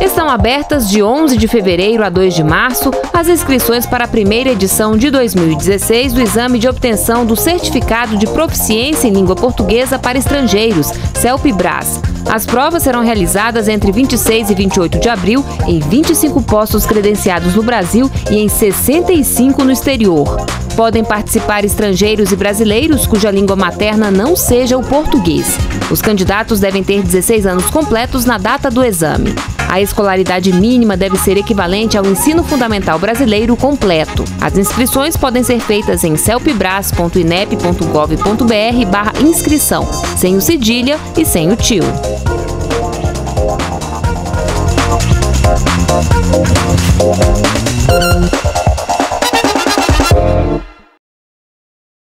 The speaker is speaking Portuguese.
Estão abertas de 11 de fevereiro a 2 de março as inscrições para a primeira edição de 2016 do Exame de Obtenção do Certificado de Proficiência em Língua Portuguesa para Estrangeiros, CELPE-Bras. As provas serão realizadas entre 26 e 28 de abril em 25 postos credenciados no Brasil e em 65 no exterior. Podem participar estrangeiros e brasileiros cuja língua materna não seja o português. Os candidatos devem ter 16 anos completos na data do exame. A escolaridade mínima deve ser equivalente ao ensino fundamental brasileiro completo. As inscrições podem ser feitas em celpebras.inep.gov.br/inscrição, sem o cedilha e sem o tio.